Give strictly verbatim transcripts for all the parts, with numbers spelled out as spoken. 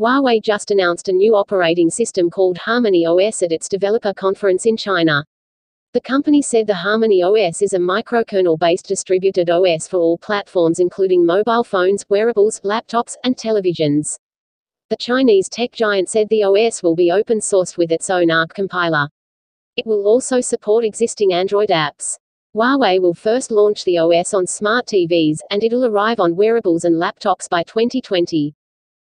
Huawei just announced a new operating system called Harmony O S at its developer conference in China. The company said the Harmony O S is a microkernel-based distributed O S for all platforms including mobile phones, wearables, laptops, and televisions. The Chinese tech giant said the O S will be open-sourced with its own A R C compiler. It will also support existing Android apps. Huawei will first launch the O S on smart T Vs, and it'll arrive on wearables and laptops by twenty twenty.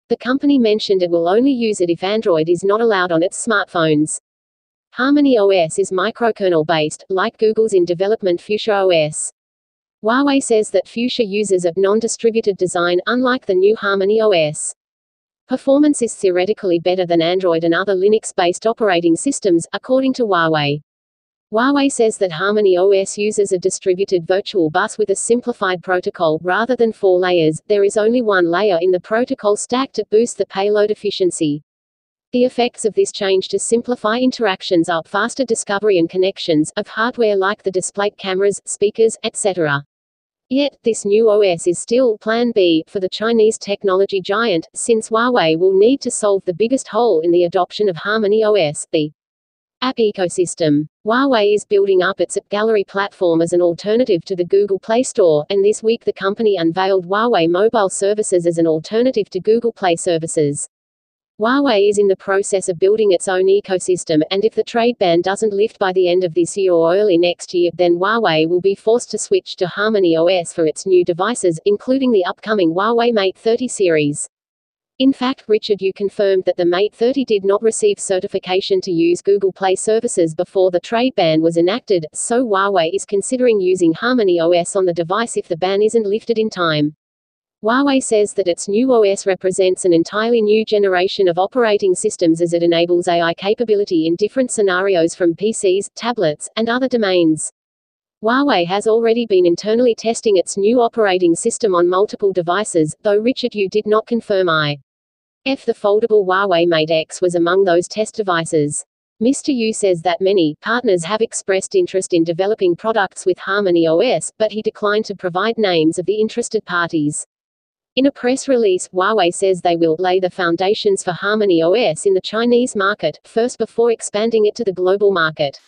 The company mentioned it will only use it if Android is not allowed on its smartphones. Harmony O S is microkernel-based, like Google's in-development Fuchsia O S. Huawei says that Fuchsia uses a non-distributed design, unlike the new Harmony O S. Performance is theoretically better than Android and other Linux-based operating systems, according to Huawei. Huawei says that Harmony O S uses a distributed virtual bus with a simplified protocol. Rather than four layers, there is only one layer in the protocol stack to boost the payload efficiency. The effects of this change to simplify interactions are faster discovery and connections of hardware like the display, cameras, speakers, et cetera. Yet, this new O S is still Plan B for the Chinese technology giant, since Huawei will need to solve the biggest hole in the adoption of Harmony O S, the app ecosystem. Huawei is building up its App Gallery platform as an alternative to the Google Play Store, and this week the company unveiled Huawei Mobile Services as an alternative to Google Play Services. Huawei is in the process of building its own ecosystem, and if the trade ban doesn't lift by the end of this year or early next year, then Huawei will be forced to switch to Harmony O S for its new devices, including the upcoming Huawei Mate thirty series. In fact, Richard Yu confirmed that the Mate thirty did not receive certification to use Google Play Services before the trade ban was enacted, so Huawei is considering using Harmony O S on the device if the ban isn't lifted in time. Huawei says that its new O S represents an entirely new generation of operating systems as it enables A I capability in different scenarios from P Cs, tablets, and other domains. Huawei has already been internally testing its new operating system on multiple devices, though Richard Yu did not confirm if the foldable Huawei Mate X was among those test devices. Mister Yu says that many partners have expressed interest in developing products with Harmony O S, but he declined to provide names of the interested parties. In a press release, Huawei says they will lay the foundations for Harmony O S in the Chinese market, first before expanding it to the global market.